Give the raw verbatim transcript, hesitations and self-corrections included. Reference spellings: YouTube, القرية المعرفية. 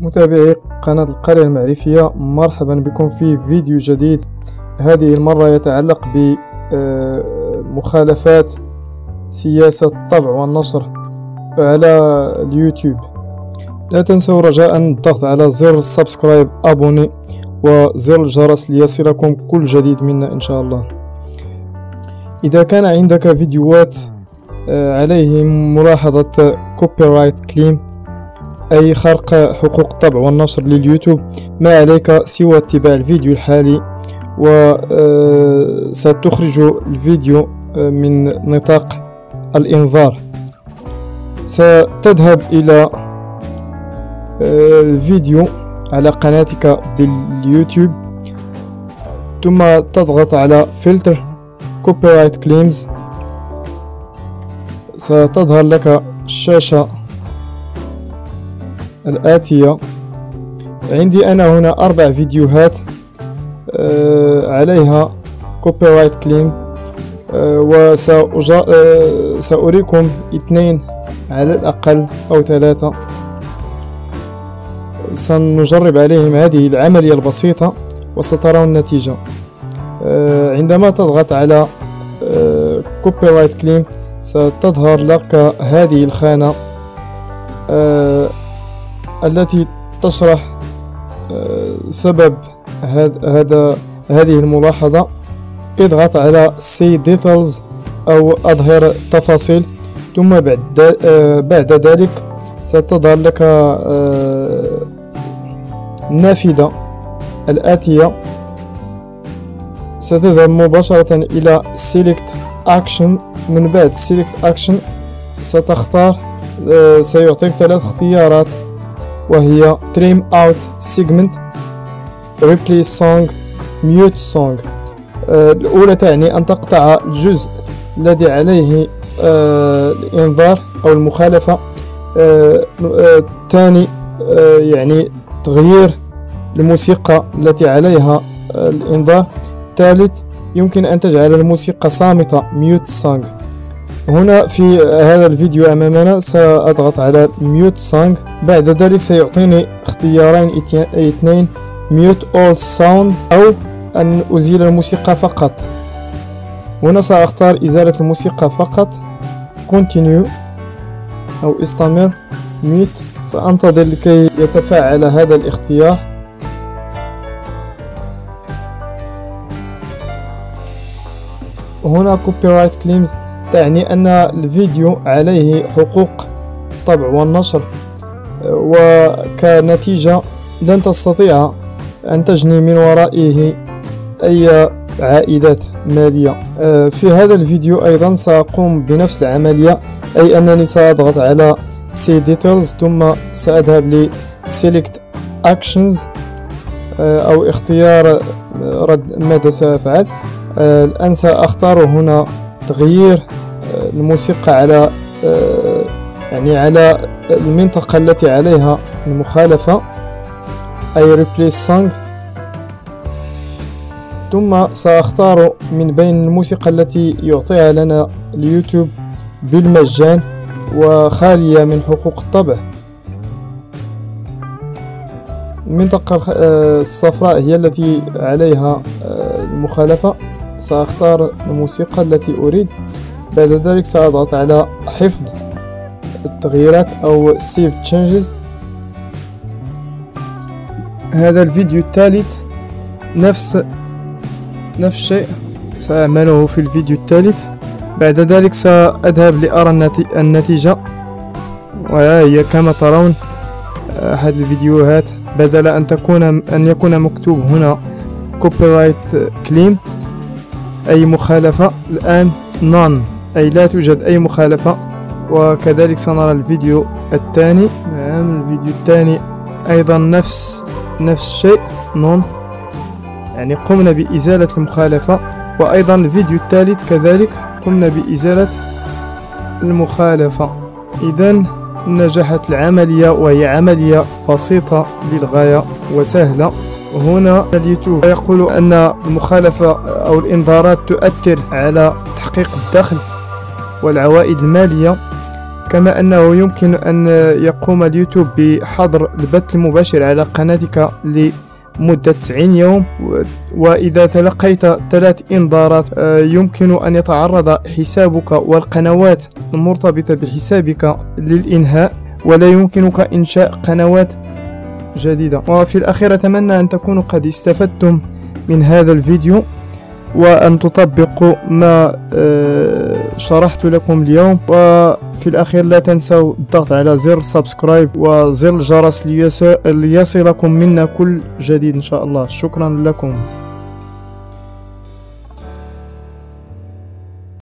متابعي قناة القرية المعرفية، مرحبا بكم في فيديو جديد. هذه المرة يتعلق بمخالفات سياسة الطبع والنشر على اليوتيوب. لا تنسوا رجاء الضغط على زر سبسكرايب ابوني وزر الجرس ليصلكم كل جديد منا ان شاء الله. اذا كان عندك فيديوهات عليهم ملاحظة كوبي رايت كليم أي خرق حقوق الطبع والنشر لليوتيوب، ما عليك سوى اتباع الفيديو الحالي وستخرج الفيديو من نطاق الإنذار. ستذهب إلى الفيديو على قناتك باليوتيوب، ثم تضغط على فلتر Copyright Claims. ستظهر لك الشاشة الآتية. عندي أنا هنا أربع فيديوهات آه عليها copyright claim، آه وسأريكم آه اثنين على الأقل أو ثلاثة سنجرب عليهم هذه العملية البسيطة وسترون النتيجة. آه عندما تضغط على آه copyright claim ستظهر لك هذه الخانة آه التي تشرح سبب هذا هذه الملاحظة. اضغط على see details أو أظهر التفاصيل، ثم بعد بعد ذلك ستظهر لك النافذة الآتية. ستذهب مباشرة إلى select action. من بعد select action ستختار، سيعطيك ثلاث اختيارات وهي trim out segment, replace song, mute song. آه الأولى تعني أن تقطع الجزء الذي عليه آه الإنذار أو المخالفة. آه آه الثاني آه يعني تغيير الموسيقى التي عليها آه الإنذار. ثالث يمكن أن تجعل الموسيقى صامتة mute song. هنا في هذا الفيديو أمامنا سأضغط على mute song. بعد ذلك سيعطيني اختيارين اثنين، mute all sound أو أن أزيل الموسيقى فقط. هنا سأختار إزالة الموسيقى فقط continue أو استمر mute. سأنتظر لكي يتفاعل هذا الاختيار. هنا copyright claims تعني أن الفيديو عليه حقوق طبع والنشر، وكنتيجة لن تستطيع أن تجني من ورائه أي عائدات مالية. في هذا الفيديو أيضا سأقوم بنفس العملية، أي أنني سأضغط على See Details ثم سأذهب ل Select Actions أو اختيار رد ماذا سأفعل. الآن سأختار هنا تغيير الموسيقى على يعني على المنطقة التي عليها المخالفة أي replace song. ثم سأختار من بين الموسيقى التي يعطيها لنا اليوتيوب بالمجان وخالية من حقوق الطبع. المنطقة الصفراء هي التي عليها المخالفة. سأختار الموسيقى التي أريد. بعد ذلك سأضغط على حفظ التغييرات أو Save Changes. هذا الفيديو الثالث نفس نفس الشيء سأعمله في الفيديو الثالث. بعد ذلك سأذهب لأرى النتيجة، وهي كما ترون أحد الفيديوهات. بدل أن تكون أن يكون مكتوب هنا Copyright Claim أي مخالفة، الآن نون أي لا توجد أي مخالفة. وكذلك سنرى الفيديو الثاني. نعم الفيديو الثاني أيضا نفس نفس الشيء نون، يعني قمنا بإزالة المخالفة. وأيضا الفيديو الثالث كذلك قمنا بإزالة المخالفة. إذن نجحت العملية، وهي عملية بسيطة للغاية وسهلة. هنا اليوتيوب يقول أن المخالفة أو الإنذارات تؤثر على تحقيق الدخل والعوائد المالية، كما أنه يمكن أن يقوم اليوتيوب بحظر البث المباشر على قناتك لمدة تسعين يوم، وإذا تلقيت ثلاث إنذارات يمكن أن يتعرض حسابك والقنوات المرتبطة بحسابك للإنهاء، ولا يمكنك إنشاء قنوات جديدة. وفي الأخير أتمنى أن تكونوا قد استفدتم من هذا الفيديو، وأن تطبقوا ما شرحت لكم اليوم. وفي الأخير لا تنسوا الضغط على زر سبسكرايب وزر الجرس ليصلكم منا كل جديد إن شاء الله. شكرا لكم.